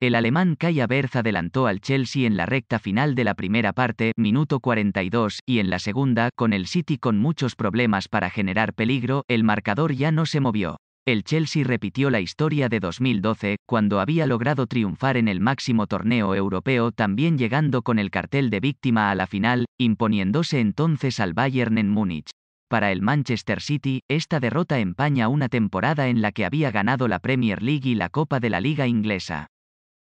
El alemán Kai Havertz adelantó al Chelsea en la recta final de la primera parte, minuto 42, y en la segunda, con el City con muchos problemas para generar peligro, el marcador ya no se movió. El Chelsea repitió la historia de 2012, cuando había logrado triunfar en el máximo torneo europeo, también llegando con el cartel de víctima a la final, imponiéndose entonces al Bayern en Múnich. Para el Manchester City, esta derrota empaña una temporada en la que había ganado la Premier League y la Copa de la Liga Inglesa.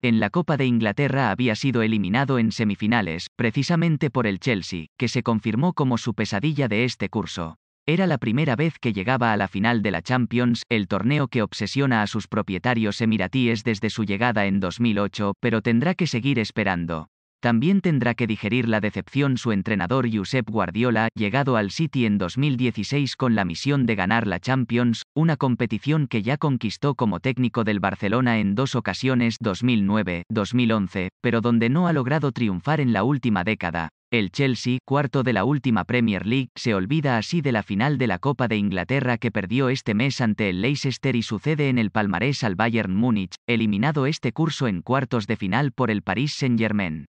En la Copa de Inglaterra había sido eliminado en semifinales, precisamente por el Chelsea, que se confirmó como su pesadilla de este curso. Era la primera vez que llegaba a la final de la Champions, el torneo que obsesiona a sus propietarios emiratíes desde su llegada en 2008, pero tendrá que seguir esperando. También tendrá que digerir la decepción su entrenador Josep Guardiola, llegado al City en 2016 con la misión de ganar la Champions, una competición que ya conquistó como técnico del Barcelona en dos ocasiones, 2009, 2011, pero donde no ha logrado triunfar en la última década. El Chelsea, cuarto de la última Premier League, se olvida así de la final de la Copa de Inglaterra que perdió este mes ante el Leicester y sucede en el palmarés al Bayern Múnich, eliminado este curso en cuartos de final por el Paris Saint-Germain.